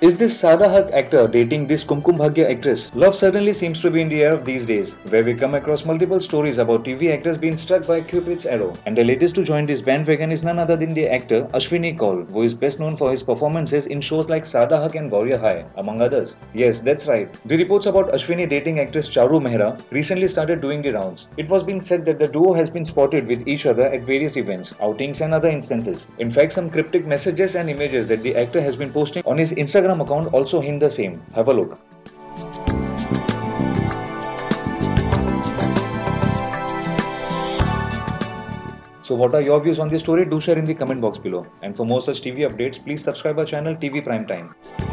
Is this Sadda Haq actor dating this Kumkum Bhagya actress? Love certainly seems to be in the air of these days, where we come across multiple stories about TV actors being struck by Cupid's arrow. And the latest to join this bandwagon is none other than the actor Ashwini Koul, who is best known for his performances in shows like Sadda Haq and Warrior High, among others. Yes, that's right. The reports about Ashwini dating actress Charu Mehra recently started doing the rounds. It was being said that the duo has been spotted with each other at various events, outings and other instances. In fact, some cryptic messages and images that the actor has been posting on his Instagram account also hint the same. Have a look. So what are your views on this story? Do share in the comment box below. And for more such TV updates, please subscribe our channel TV Prime Time.